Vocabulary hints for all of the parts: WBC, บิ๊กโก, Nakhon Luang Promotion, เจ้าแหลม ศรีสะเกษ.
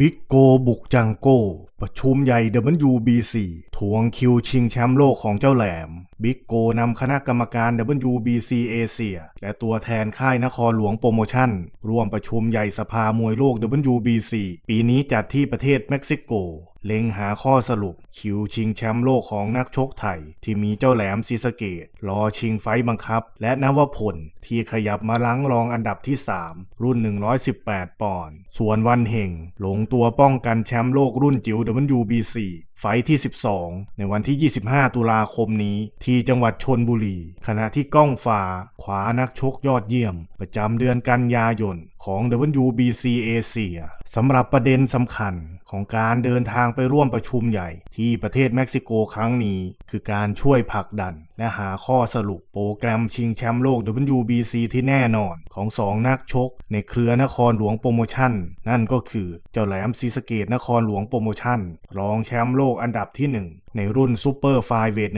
บิ๊กโกบุกจังโก้ประชุมใหญ่ WBC ทวงคิวชิงแชมป์โลกของเจ้าแหลมบิ๊กโกนำคณะกรรมการ WBC เอเชียและตัวแทนค่ายนครหลวงโปรโมชั่นร่วมประชุมใหญ่สภามวยโลก WBC ปีนี้จัดที่ประเทศเม็กซิโกเล็งหาข้อสรุปคิวชิงแชมป์โลกของนักชกไทยที่มีเจ้าแหลมศรีสะเกษรอชิงไฟบังคับและนวพลที่ขยับมาล้างรองอันดับที่3รุ่น118ปอนด์ส่วนวันเฮงหลงตัวป้องกันแชมป์โลกรุ่นจิ๋ว WBC ไฟที่12ในวันที่25ตุลาคมนี้ที่จังหวัดชลบุรีขณะที่ก้องฟ้าขวานักชกยอดเยี่ยมประจำเดือนกันยายนของ WBC เอเชียสำหรับประเด็นสำคัญของการเดินทางไปร่วมประชุมใหญ่ที่ประเทศเม็กซิโกครั้งนี้คือการช่วยผลักดันและหาข้อสรุปโปรแกรมชิงแชมป์โลก WBC ที่แน่นอนของ2นักชกในเครือนครหลวงโปรโมชั่นนั่นก็คือเจ้าแหลมศรีสะเกษนครหลวงโปรโมชั่นรองแชมป์โลกอันดับที่1ในรุ่นซูเปอร์ไฟเวท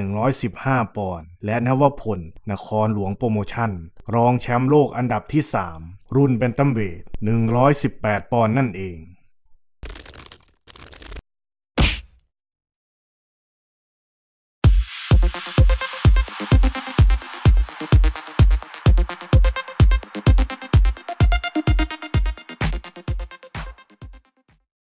115ปอนด์และนวพลนครหลวงโปรโมชั่นรองแชมป์โลกอันดับที่3รุ่นแบนตัมเวท118ปอนด์นั่นเอง